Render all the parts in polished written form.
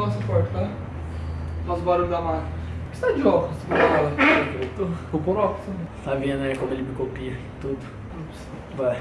nosso suporte, tá? Nosso barulho da máquina. Por que você tá de óculos? Tô por óculos. Tá vendo, né? Como ele me copia tudo. Vai.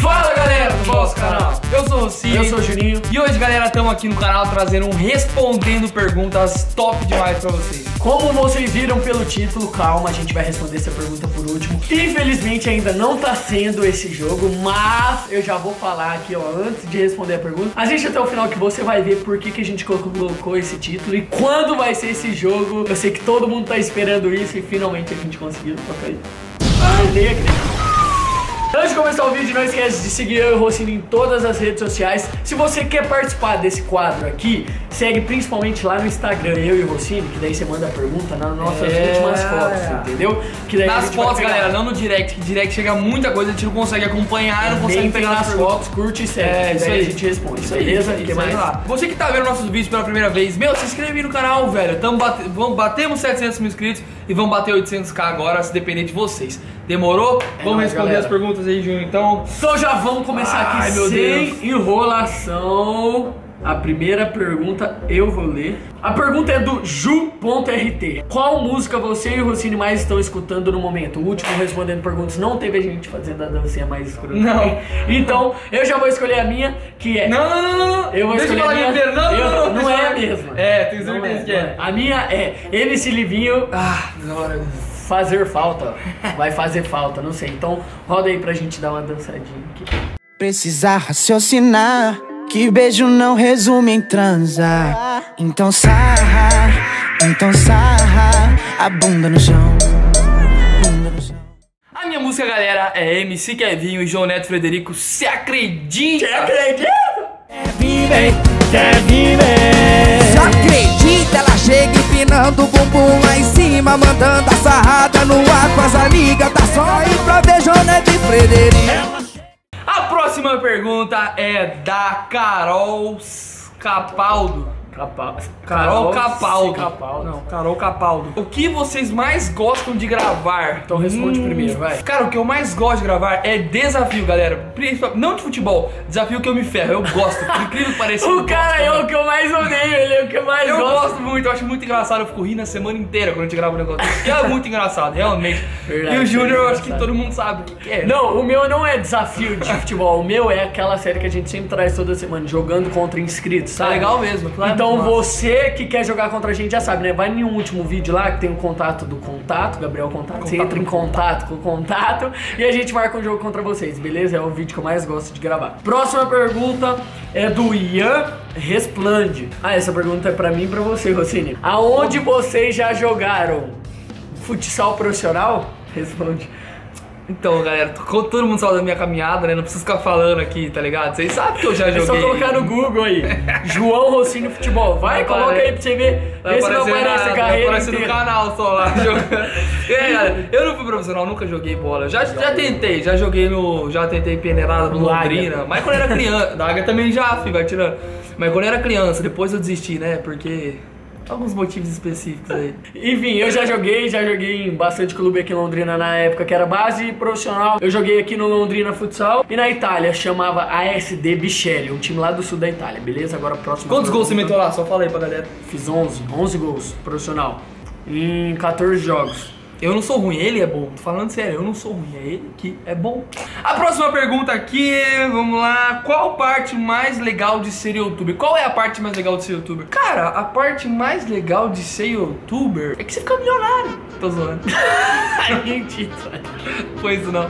Fala, galera do nosso canal. Eu sou o Rocinho. Eu sou o Juninho. E hoje, galera, estamos aqui no canal trazendo um Respondendo Perguntas top demais pra vocês. Como vocês viram pelo título, calma, a gente vai responder essa pergunta por último. Infelizmente ainda não tá sendo esse jogo, mas eu já vou falar aqui, ó, antes de responder a pergunta. Assiste até o final que você vai ver por que, que a gente colocou esse título e quando vai ser esse jogo. Eu sei que todo mundo tá esperando isso e finalmente a gente conseguiu. Ok? Ai, nem acredito. Antes de começar o vídeo, não esquece de seguir eu e o Rocinho em todas as redes sociais. Se você quer participar desse quadro aqui, segue principalmente lá no Instagram, eu e o Rocinho, que daí você manda a pergunta nas nossas últimas fotos, entendeu? Que daí nas fotos, galera, não no direct, que direct chega muita coisa, a gente não consegue acompanhar, não consegue pegar nas fotos, curte e segue, é, isso aí a gente responde, isso aí, beleza? Isso aí, lá. Você que tá vendo nossos vídeos pela primeira vez, meu, se inscreve no canal, velho, batemos 700 mil inscritos e vamos bater 800k agora, se depender de vocês. Demorou? Vamos responder as perguntas aí, Júnior, então. Então já vamos começar aqui sem enrolação. A primeira pergunta eu vou ler. A pergunta é do Ju.rt. Qual música você e o Rocinho mais estão escutando no momento? O último Respondendo Perguntas não teve a gente fazendo a dancinha mais escura. Não. Então eu já vou escolher a minha, que é... Não. Eu vou escolher a minha. Deixa eu falar a minha. Não é a mesma. É, tenho certeza que é. A minha é MC Livinho. Ah, na hora... Fazer falta, vai fazer falta, não sei. Então roda aí pra gente dar uma dançadinha aqui. Precisar raciocinar, que beijo não resume em transar. Então sarra, a bunda no chão. A minha música, galera, é MC Kevinho e João Neto Frederico, Se Acredita. Se Acredita? Kevinho, Se Acredita, ela chega empinando o bumbum lá em cima, mandando a sarrada no ar com as amigas, tá só ir pra ver João Neto e Frederico. A próxima pergunta é da Carol Capaldo. Carol Capaldo. O que vocês mais gostam de gravar? Então responde primeiro, vai. Cara, o que eu mais gosto de gravar é desafio, galera. Não de futebol, desafio que eu me ferro. Eu gosto, por incrível que pareça. O cara é o que eu mais odeio, ele é o que eu mais gosto. Eu gosto muito, eu acho muito engraçado. Eu fico rindo a semana inteira quando a gente grava um negócio. É muito engraçado, realmente. Verdade, e o Júnior, eu acho que todo mundo sabe o que é. Não, o meu não é desafio de futebol. O meu é aquela série que a gente sempre traz toda semana, jogando contra inscritos, sabe? É legal mesmo, claro. Então você que quer jogar contra a gente já sabe, né? Vai no último vídeo lá que tem o contato do contato, Gabriel Contato. Você entra em contato com o contato e a gente marca um jogo contra vocês, beleza? É o vídeo que eu mais gosto de gravar. Próxima pergunta é do Ian Resplande. Ah, essa pergunta é pra mim e pra você, Rocinho. Aonde vocês já jogaram? Futsal profissional? Responde. Então, galera, todo mundo sabe da minha caminhada, né? Não preciso ficar falando aqui, tá ligado? Vocês sabem que eu já joguei. É só colocar no Google aí. João Rossini Futebol. Vai, coloca aí pra você ver. Esse não aparece a carreira. Aparece no canal só lá. É, eu não fui profissional, nunca joguei bola. Já tentei peneirada no Londrina. Mas quando era criança. Da Águia também já, filho, vai tirando. Mas quando era criança, depois eu desisti, né? Porque... alguns motivos específicos aí. Enfim, eu já joguei em bastante clube aqui em Londrina na época, que era base profissional. Eu joguei aqui no Londrina Futsal e na Itália, chamava ASD Bichelli, um time lá do sul da Itália, beleza? Agora próximo. Quantos gols você meteu lá? Só fala aí pra galera. Fiz 11 gols profissional em 14 jogos. Eu não sou ruim, ele é bom. Tô falando sério, eu não sou ruim, é ele que é bom. A próxima pergunta aqui, vamos lá. Qual parte mais legal de ser youtuber? Qual é a parte mais legal de ser youtuber? Cara, a parte mais legal de ser youtuber é que você fica milionário. Tô zoando. Pois não.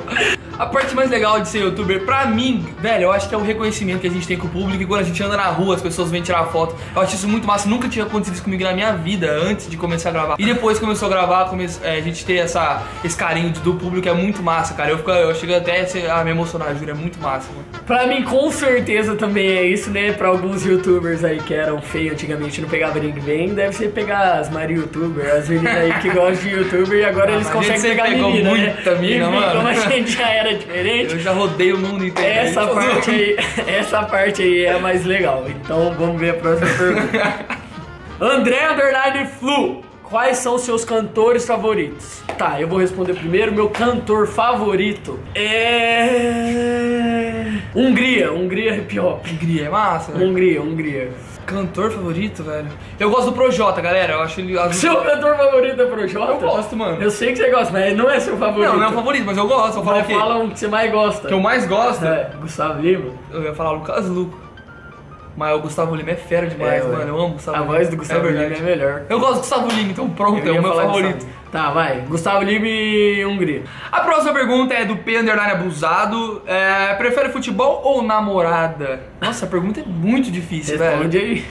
A parte mais legal de ser youtuber, pra mim, velho, eu acho que é o reconhecimento que a gente tem com o público. E quando a gente anda na rua, as pessoas vêm tirar foto. Eu acho isso muito massa, nunca tinha acontecido isso comigo na minha vida antes de começar a gravar. E depois começou a gravar, a gente ter esse carinho do público é muito massa, cara. Eu chego até a me emocionar, juro, é muito massa, mano. Pra mim, com certeza, também é isso, né? Pra alguns youtubers aí que eram feios antigamente, não pegavam ninguém, deve ser pegar as Mari Youtuber, as meninas aí que gostam de youtuber e agora eles conseguem pegar menina, muita mina, né? Como a gente já era diferente. Eu já rodei o mundo inteiro. Essa parte aí é a mais legal. Então vamos ver a próxima pergunta. André Underline Flu, quais são os seus cantores favoritos? Tá, eu vou responder primeiro. Meu cantor favorito é... Hungria é massa, né? Hungria. Cantor favorito, velho? Eu gosto do Projota, galera. Eu acho ele... Seu cantor favorito é Projota? Eu gosto, mano. Eu sei que você gosta, mas não é seu favorito. Não, não é o favorito, mas eu gosto. Eu falo o quê? Fala um que você mais gosta. Que eu mais gosto? É, Gustavo Lima. Eu ia falar Lucas Lu. Mas o Gustavo Lima é fera demais, mano. Eu amo o Gustavo Lima. A voz do Gustavo Lima é melhor. Eu gosto do Gustavo Lima, então pronto, é o meu favorito. Tá, vai. Gustavo Lima e Hungria. A próxima pergunta é do P_Abusado. É, prefere futebol ou namorada? Nossa, a pergunta é muito difícil, velho. Responde aí.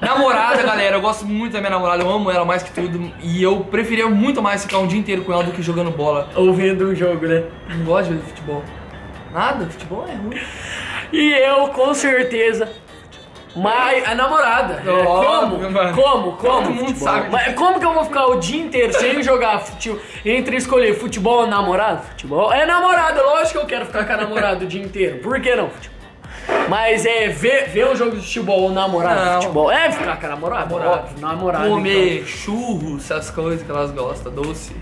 Namorada, galera. Eu gosto muito da minha namorada. Eu amo ela mais que tudo. E eu preferia muito mais ficar um dia inteiro com ela do que jogando bola. Ouvindo um jogo, né? Não gosto de ver futebol. Nada, futebol é ruim. E eu, com certeza, mas a namorada. Oh, como? Mano. Como? Todo mundo sabe. Mas como que eu vou ficar o dia inteiro sem jogar futebol? Entre escolher futebol ou namorado? Futebol é namorada, lógico que eu quero ficar com a namorada o dia inteiro. Por que não? Futebol. Mas é ver um jogo de futebol ou namorado, futebol é ficar com a namorada. Namorado, comer então. Churros, essas coisas que elas gostam, doce.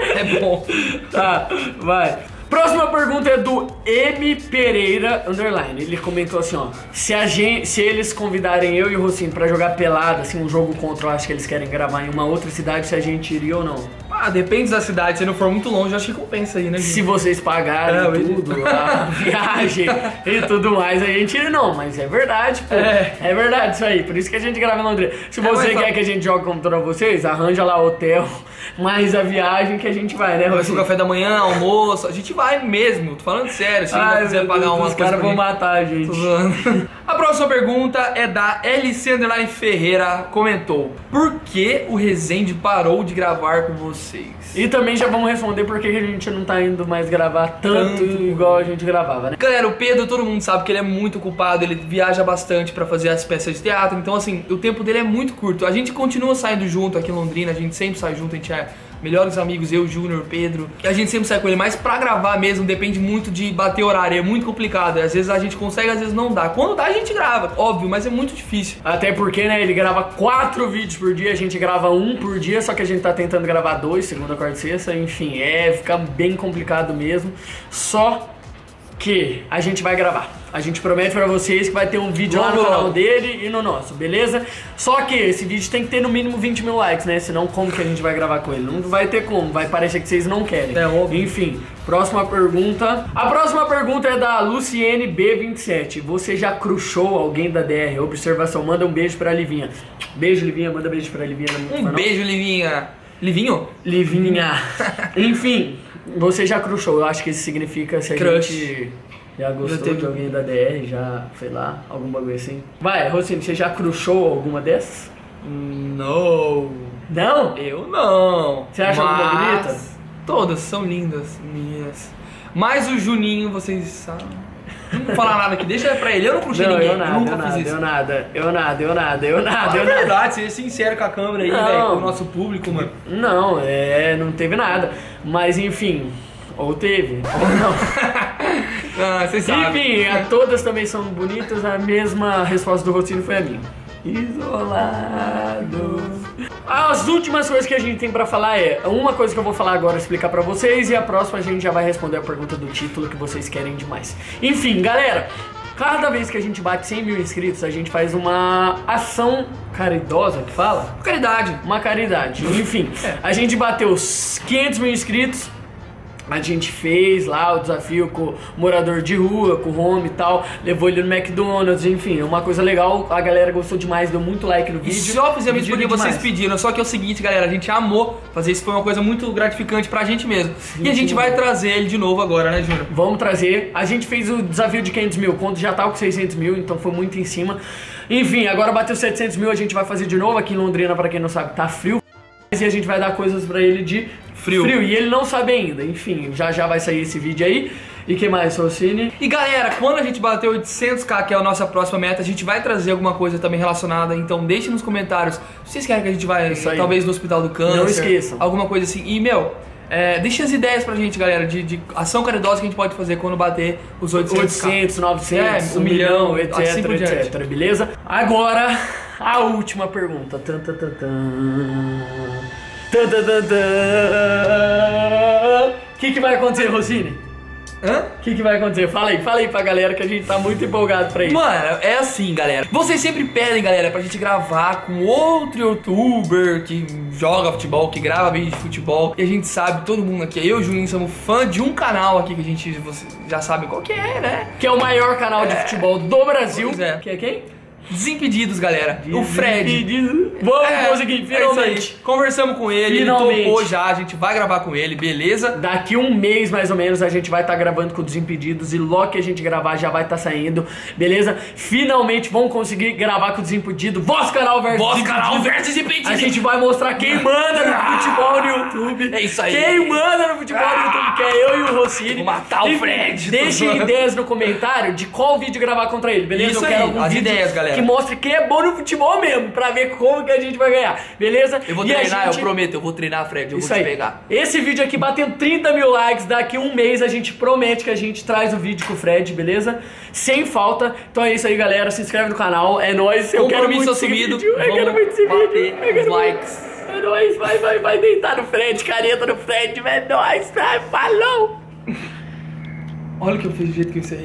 É bom. Tá, vai. Próxima pergunta é do M Pereira Underline. Ele comentou assim, ó: se eles convidarem eu e o Rocinho pra jogar pelada, assim, um jogo contra, eu acho que eles querem gravar em uma outra cidade, se a gente iria ou não. Ah, depende da cidade. Se não for muito longe, eu acho que compensa aí, né, gente? Se vocês pagarem tudo, a viagem e tudo mais, a gente iria não. Mas é verdade, pô. É verdade isso aí. Por isso que a gente grava em Londrina. Se você quer que a gente jogue contra vocês, arranja lá o hotel, mais a viagem que a gente vai, né? Vai ser o café da manhã, almoço, a gente vai mesmo, tô falando sério, se não quiser pagar umas coisas. Os caras vão matar a gente. A próxima pergunta é da LC Underline Ferreira, comentou: por que o Rezende parou de gravar com vocês? E também já vamos responder por que a gente não tá indo mais gravar tanto igual a gente gravava, né? Galera, o Pedro, todo mundo sabe que ele é muito ocupado, ele viaja bastante pra fazer as peças de teatro, então assim, o tempo dele é muito curto. A gente continua saindo junto aqui em Londrina, a gente sempre sai junto, a gente é melhores amigos, eu, Júnior, Pedro. A gente sempre sai com ele, mas pra gravar mesmo depende muito de bater horário, é muito complicado. Às vezes a gente consegue, às vezes não dá. Quando dá, a gente grava, óbvio, mas é muito difícil. Até porque, né, ele grava 4 vídeos por dia, a gente grava 1 por dia, só que a gente tá tentando gravar 2, segunda, quarta e sexta, enfim, fica bem complicado mesmo. Só que a gente vai gravar. A gente promete pra vocês que vai ter um vídeo lá no canal dele e no nosso, beleza? Só que esse vídeo tem que ter no mínimo 20 mil likes, né? Senão como que a gente vai gravar com ele? Não vai ter como, vai parecer que vocês não querem. É óbvio. Enfim, próxima pergunta. A próxima pergunta é da Luciene B27. Você já crushou alguém da DR? Observação, manda um beijo pra Livinha. Beijo, Livinha, manda beijo pra Livinha. Um beijo, Livinha. Livinho? Livinha. Enfim, você já crushou. Eu acho que isso significa se a gente... Já gostou de alguém da DR, já, sei lá, algum bagulho assim? Vai, Rocinho, você já crushou alguma dessas? Não. Não? Eu não. Você acha alguma bonita? Todas são lindas, minhas. Mas o Juninho, vocês sabem. Não vou falar nada aqui, deixa pra ele. Eu não crushei ninguém, eu nunca fiz isso. É verdade, seja sincero com a câmera aí, velho, com o nosso público, mano. Não, não teve nada. Mas enfim, ou teve, ou não. Ah, você sabe. Enfim, todas também são bonitas. A mesma resposta do Rocinho foi a minha. Isolados. As últimas coisas que a gente tem pra falar é... Uma coisa que eu vou falar agora, explicar pra vocês. E a próxima a gente já vai responder a pergunta do título que vocês querem demais. Enfim, galera... Cada vez que a gente bate 100 mil inscritos, a gente faz uma ação caridosa, que fala? Caridade. Uma caridade. Enfim, a gente bateu os 500 mil inscritos. A gente fez lá o desafio com o morador de rua, com o home e tal. Levou ele no McDonald's, enfim, é uma coisa legal. A galera gostou demais, deu muito like no vídeo. E só fizemos isso porque vocês pediram. Só que é o seguinte, galera, a gente amou fazer isso. Foi uma coisa muito gratificante pra gente mesmo. Sim, e a gente vai trazer ele de novo agora, né, Júnior? Vamos trazer. A gente fez o desafio de 500 mil, quando já tava com 600 mil, então foi muito em cima. Enfim, agora bateu 700 mil, a gente vai fazer de novo aqui em Londrina, pra quem não sabe, tá frio. E a gente vai dar coisas pra ele de frio. E ele não sabe ainda. Enfim, já vai sair esse vídeo aí. E que mais, Rocinho? E galera, quando a gente bater 800k, que é a nossa próxima meta, a gente vai trazer alguma coisa também relacionada. Então deixe nos comentários se vocês querem que a gente vá, talvez no Hospital do Câncer. Não esqueçam. Alguma coisa assim. E meu... deixa as ideias pra gente, galera, de ação caridosa que a gente pode fazer quando bater os 800, 900, 1 milhão, etc, beleza? Agora, a última pergunta. O que vai acontecer, Rocinho? Hã? O que vai acontecer? Fala aí pra galera que a gente tá muito empolgado pra isso. Mano, é assim, galera. Vocês sempre pedem, galera, pra gente gravar com outro youtuber que joga futebol, que grava vídeo de futebol. E a gente sabe, todo mundo aqui, eu e o Juninho somos fã de um canal aqui que a gente, vocês já sabem qual que é, né? Que é o maior canal de futebol do Brasil. Pois é. Que é quem? Desimpedidos, galera. Desimpedidos. O Fred. Vamos conseguir, finalmente. Conversamos com ele, ele topou já, a gente vai gravar com ele, beleza? Daqui um mês, mais ou menos, a gente vai estar gravando com o Desimpedidos e logo que a gente gravar já vai estar saindo, beleza? Finalmente vamos conseguir gravar com o Desimpedido. Vosso canal versus Desimpedidos. A gente vai mostrar quem manda no futebol no YouTube. É isso aí. Quem manda no futebol no YouTube, que é eu e o Rossini. Vou matar o Fred. Deixem ideias no comentário de qual vídeo gravar contra ele, beleza? Isso eu quero algumas ideias, galera. Que mostre quem é bom no futebol mesmo, pra ver como que a gente vai ganhar, beleza? Eu vou treinar, eu prometo, eu vou treinar, Fred, eu vou te pegar. Esse vídeo aqui batendo 30 mil likes, daqui um mês a gente promete que a gente traz o vídeo com o Fred, beleza? Sem falta. Então é isso aí, galera, se inscreve no canal, é nóis. Eu quero muito esse vídeo, likes. É nóis, vai deitar no Fred, careta no Fred, é nóis, vai, falou! Olha o que eu fiz do jeito que eu sei.